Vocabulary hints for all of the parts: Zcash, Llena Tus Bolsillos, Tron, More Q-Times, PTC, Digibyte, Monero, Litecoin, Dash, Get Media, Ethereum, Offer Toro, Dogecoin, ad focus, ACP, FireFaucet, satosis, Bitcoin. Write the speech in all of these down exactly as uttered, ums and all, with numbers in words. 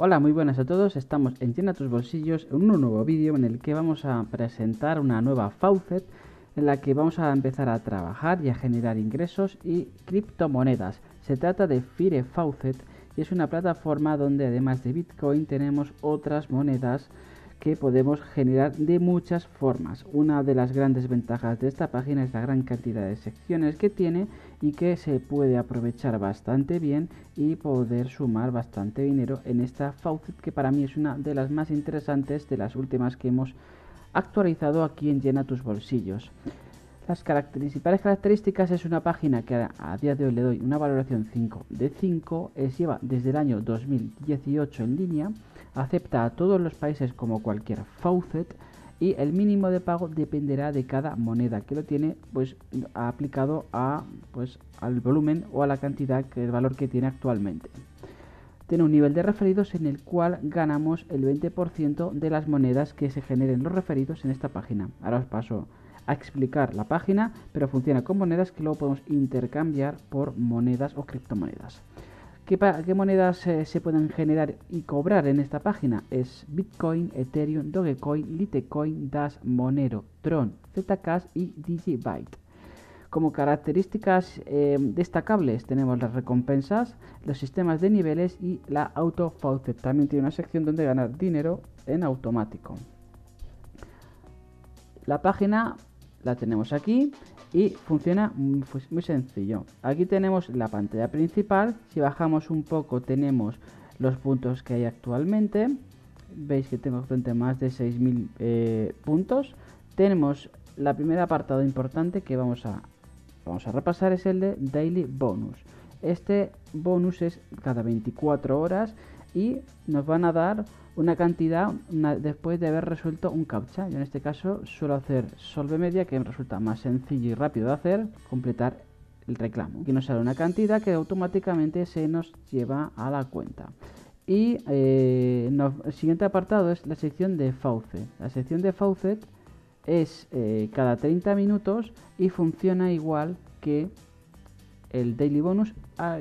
Hola, muy buenas a todos, estamos en Llena Tus Bolsillos en un nuevo vídeo en el que vamos a presentar una nueva Faucet en la que vamos a empezar a trabajar y a generar ingresos y criptomonedas. Se trata de FireFaucet y es una plataforma donde además de Bitcoin tenemos otras monedas que podemos generar de muchas formas. Una de las grandes ventajas de esta página es la gran cantidad de secciones que tiene y que se puede aprovechar bastante bien y poder sumar bastante dinero en esta Faucet, que para mí es una de las más interesantes, de las últimas que hemos actualizado aquí en Llena Tus Bolsillos. Las principales características: es una página que a, a día de hoy le doy una valoración cinco de cinco, eh, lleva desde el año dos mil dieciocho en línea, acepta a todos los países como cualquier Faucet y el mínimo de pago dependerá de cada moneda que lo tiene, pues aplicado a, pues, al volumen o a la cantidad, que el valor que tiene actualmente. Tiene un nivel de referidos en el cual ganamos el veinte por ciento de las monedas que se generen los referidos en esta página. Ahora os paso a explicar la página, pero funciona con monedas que luego podemos intercambiar por monedas o criptomonedas. ¿Qué, qué monedas eh, se pueden generar y cobrar en esta página? Es Bitcoin, Ethereum, Dogecoin, Litecoin, Dash, Monero, Tron, Zcash y Digibyte. Como características eh, destacables tenemos las recompensas, los sistemas de niveles y la auto faucet. También tiene una sección donde ganar dinero en automático. La página la tenemos aquí y funciona muy, muy sencillo. Aquí tenemos la pantalla principal. Si bajamos un poco tenemos los puntos que hay actualmente. Veis que tengo actualmente más de seis mil eh, puntos. Tenemos la primer apartado importante que vamos a, vamos a repasar, es el de Daily Bonus. Este bonus es cada veinticuatro horas y nos van a dar una cantidad una, después de haber resuelto un captcha. Yo en este caso suelo hacer Solve Media, que me resulta más sencillo y rápido de hacer, completar el reclamo. Aquí nos sale una cantidad que automáticamente se nos lleva a la cuenta. Y eh, no, el siguiente apartado es la sección de Faucet. La sección de Faucet es eh, cada treinta minutos y funciona igual que el Daily Bonus. Ah,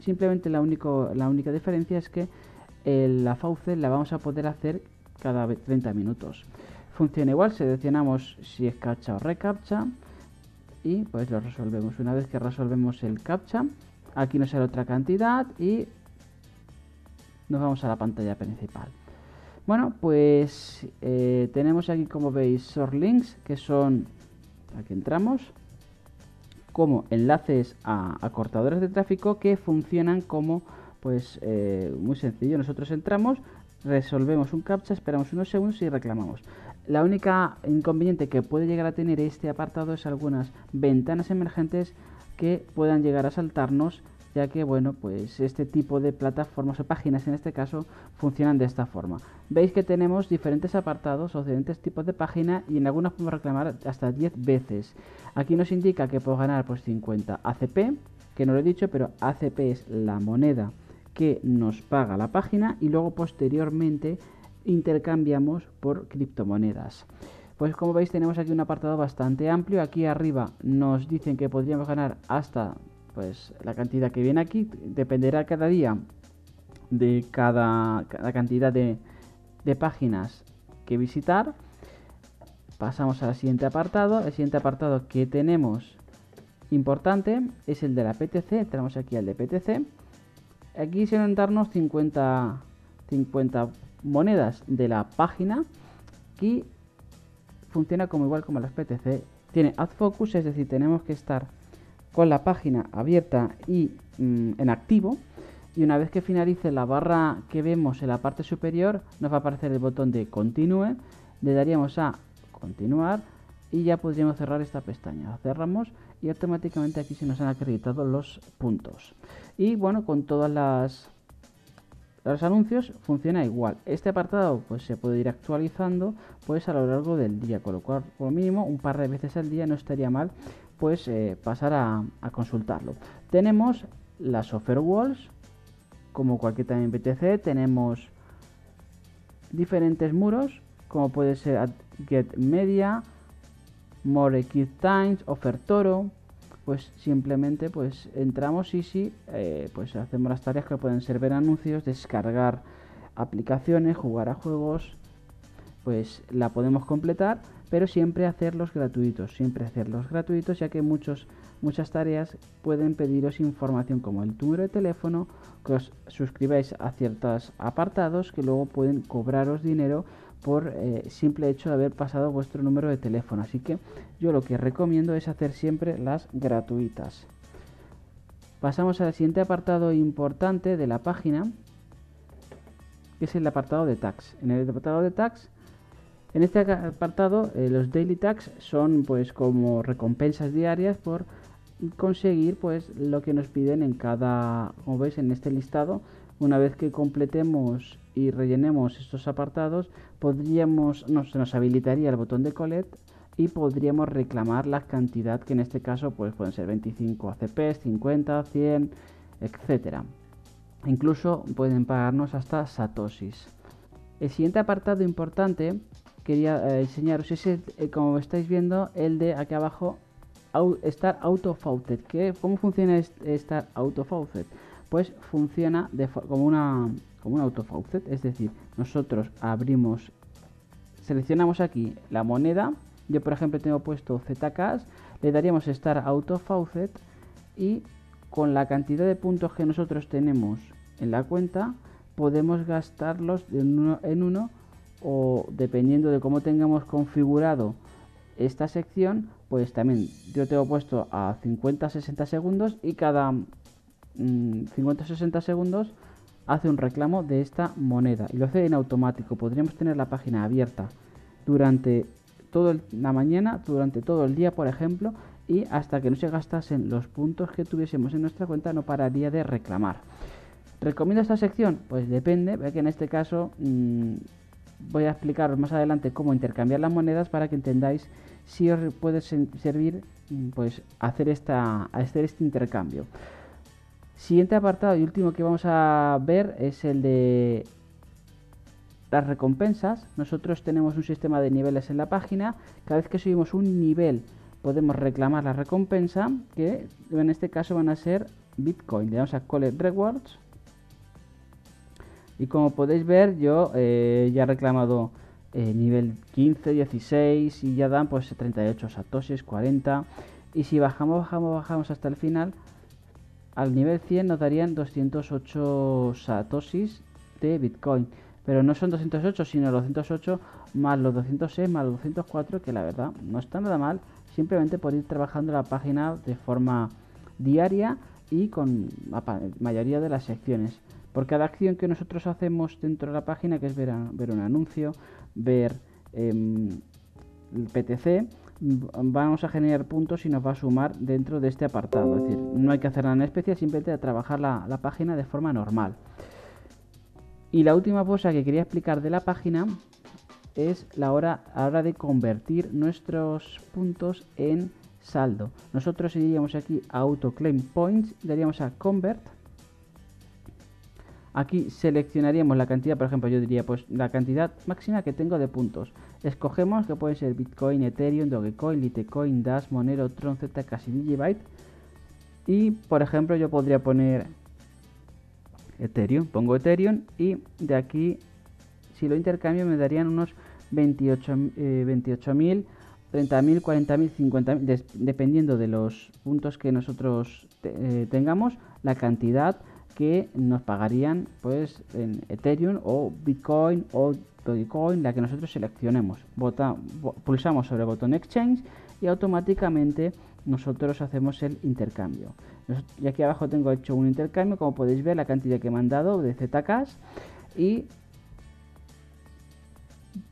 simplemente la, único, la única diferencia es que la Faucet la vamos a poder hacer cada treinta minutos. Funciona igual, seleccionamos si es captcha o recaptcha y pues lo resolvemos. Una vez que resolvemos el captcha, aquí nos sale otra cantidad y nos vamos a la pantalla principal. Bueno, pues eh, tenemos aquí, como veis, short links, que son, aquí entramos, como enlaces a, a cortadores de tráfico que funcionan como, pues eh, muy sencillo. Nosotros entramos, resolvemos un captcha, esperamos unos segundos y reclamamos. La única inconveniente que puede llegar a tener este apartado es algunas ventanas emergentes que puedan llegar a saltarnos, ya que, bueno, pues este tipo de plataformas o páginas en este caso funcionan de esta forma. Veis que tenemos diferentes apartados o diferentes tipos de página y en algunas podemos reclamar hasta diez veces. Aquí nos indica que puedo ganar pues cincuenta A C P, que no lo he dicho, pero A C P es la moneda que nos paga la página y luego posteriormente intercambiamos por criptomonedas. Pues como veis tenemos aquí un apartado bastante amplio. Aquí arriba nos dicen que podríamos ganar hasta, pues, la cantidad que viene aquí. Dependerá cada día de cada, cada cantidad de, de páginas que visitar. Pasamos al siguiente apartado. El siguiente apartado que tenemos importante es el de la P T C. Entramos aquí al de P T C. Aquí suelen darnos cincuenta, cincuenta monedas de la página. Aquí funciona como igual como las P T C. Tiene ad focus, es decir, tenemos que estar con la página abierta y mmm, en activo. Y una vez que finalice la barra que vemos en la parte superior, nos va a aparecer el botón de continúe. Le daríamos a continuar y ya podríamos cerrar esta pestaña. Cerramos y automáticamente aquí se nos han acreditado los puntos. Y bueno, con todas las los anuncios funciona igual. Este apartado pues se puede ir actualizando pues a lo largo del día, con lo cual por mínimo un par de veces al día no estaría mal pues eh, pasar a, a consultarlo. Tenemos las offer walls, como cualquier también P T C. Tenemos diferentes muros, como puede ser Get Media, More Q-Times, Offer Toro. Pues simplemente pues entramos y si sí, eh, pues hacemos las tareas que pueden ser ver anuncios, descargar aplicaciones, jugar a juegos, pues la podemos completar, pero siempre hacerlos gratuitos, siempre hacerlos gratuitos, ya que muchos, muchas tareas pueden pediros información como el número de teléfono, que os suscribáis a ciertos apartados que luego pueden cobraros dinero por eh, simple hecho de haber pasado vuestro número de teléfono. Así que yo lo que recomiendo es hacer siempre las gratuitas. Pasamos al siguiente apartado importante de la página, que es el apartado de tags. En el apartado de tags, en este apartado, eh, los daily tags son pues como recompensas diarias por conseguir pues lo que nos piden en cada, como veis en este listado. Una vez que completemos y rellenemos estos apartados, podríamos, nos, nos habilitaría el botón de collect y podríamos reclamar la cantidad, que en este caso pues pueden ser veinticinco A C P, cincuenta, cien, etcétera. Incluso pueden pagarnos hasta satosis. El siguiente apartado importante quería eh, enseñaros es, el, eh, como estáis viendo, el de aquí abajo, au, estar autofaucet. ¿Qué? ¿Cómo funciona este, estar autofaucet? Pues funciona de, como, una, como un autofaucet, es decir, nosotros abrimos, seleccionamos aquí la moneda. Yo, por ejemplo, tengo puesto Zcash, le daríamos Start Auto Faucet y con la cantidad de puntos que nosotros tenemos en la cuenta podemos gastarlos de uno en uno, o dependiendo de cómo tengamos configurado esta sección, pues también yo tengo puesto a cincuenta a sesenta segundos y cada mmm, cincuenta a sesenta segundos hace un reclamo de esta moneda y lo hace en automático. Podríamos tener la página abierta durante toda la mañana, durante todo el día, por ejemplo, y hasta que no se gastasen los puntos que tuviésemos en nuestra cuenta no pararía de reclamar. ¿Recomiendo esta sección? Pues depende, ya que en este caso mmm, voy a explicaros más adelante cómo intercambiar las monedas para que entendáis si os puede servir pues hacer, esta, hacer este intercambio. Siguiente apartado y último que vamos a ver es el de las recompensas. Nosotros tenemos un sistema de niveles en la página. Cada vez que subimos un nivel podemos reclamar la recompensa, que en este caso van a ser Bitcoin. Le damos a Collect Rewards y como podéis ver yo eh, ya he reclamado eh, nivel quince, dieciséis y ya dan pues treinta y ocho satosis, cuarenta, y si bajamos, bajamos, bajamos hasta el final al nivel cien nos darían doscientos ocho satosis de Bitcoin. Pero no son doscientos ocho, sino los doscientos ocho más los doscientos seis más los doscientos cuatro, que la verdad no está nada mal, simplemente por ir trabajando la página de forma diaria y con la mayoría de las secciones. Por cada acción que nosotros hacemos dentro de la página, que es ver, a, ver un anuncio, ver eh, el P T C, vamos a generar puntos y nos va a sumar dentro de este apartado. Es decir, no hay que hacer nada en especial, simplemente trabajar la, la página de forma normal. Y la última cosa que quería explicar de la página es la hora, a la hora de convertir nuestros puntos en saldo. Nosotros iríamos aquí a Auto Claim Points, daríamos a Convert. Aquí seleccionaríamos la cantidad, por ejemplo, yo diría pues la cantidad máxima que tengo de puntos. Escogemos que pueden ser Bitcoin, Ethereum, Dogecoin, Litecoin, Dash, Monero, Tron, Zcash y Digibyte. Y por ejemplo yo podría poner Ethereum, pongo Ethereum y de aquí, si lo intercambio, me darían unos veintiocho mil, eh, veintiocho treinta mil, cuarenta mil, cincuenta mil, dependiendo de los puntos que nosotros te, eh, tengamos, la cantidad que nos pagarían pues en Ethereum o Bitcoin o Dogecoin, la que nosotros seleccionemos. Bota, pulsamos sobre el botón Exchange y automáticamente nosotros hacemos el intercambio. Y aquí abajo tengo hecho un intercambio, como podéis ver, la cantidad que me han dado de Zcash y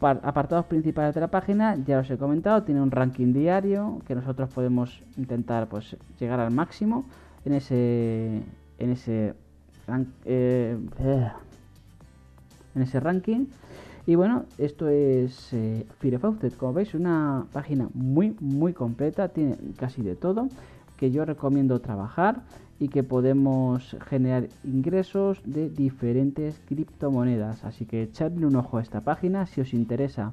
apartados principales de la página, ya os he comentado, tiene un ranking diario que nosotros podemos intentar pues llegar al máximo en ese en ese rank, eh, en ese ranking. Y bueno, esto es eh, FireFaucet, como veis, una página muy muy completa, tiene casi de todo, que yo recomiendo trabajar y que podemos generar ingresos de diferentes criptomonedas. Así que echadle un ojo a esta página. Si os interesa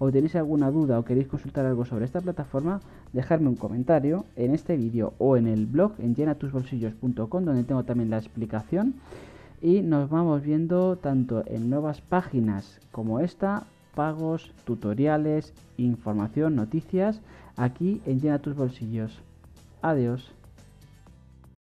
o tenéis alguna duda o queréis consultar algo sobre esta plataforma, dejadme un comentario en este vídeo o en el blog en llena tus bolsillos punto com, donde tengo también la explicación. y nos vamos viendo tanto en nuevas páginas como esta, pagos, tutoriales, información, noticias, aquí en Llena Tus Bolsillos. Adiós.